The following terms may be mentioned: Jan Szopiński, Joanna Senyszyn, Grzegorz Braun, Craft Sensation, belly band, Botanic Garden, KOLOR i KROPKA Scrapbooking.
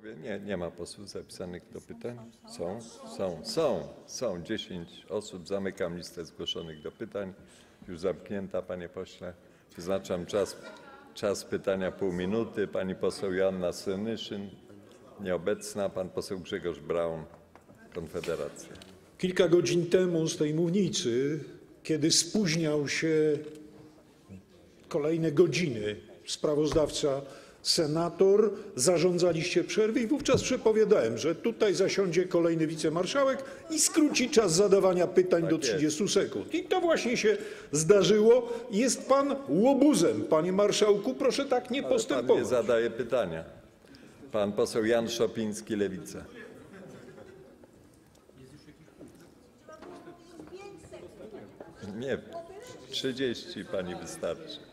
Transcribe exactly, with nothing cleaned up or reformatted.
odpowiem. Nie, nie ma posłów zapisanych do pytań. Są, są, są, są. dziesięć osób. Zamykam listę zgłoszonych do pytań. Już zamknięta, panie pośle. Wyznaczam czas, czas pytania pół minuty. Pani poseł Joanna Senyszyn, nieobecna. Pan poseł Grzegorz Braun, Konfederacja. Kilka godzin temu z tej mównicy, kiedy spóźniał się kolejne godziny sprawozdawca senator, zarządzaliście przerwy i wówczas przepowiadałem, że tutaj zasiądzie kolejny wicemarszałek i skróci czas zadawania pytań tak do trzydziestu jest. sekund. I to właśnie się zdarzyło. Jest pan łobuzem, panie marszałku. Proszę tak nie Ale postępować. Pan nie zadaje pytania. Pan poseł Jan Szopiński, Lewica. Nie, trzydzieści pani wystarczy.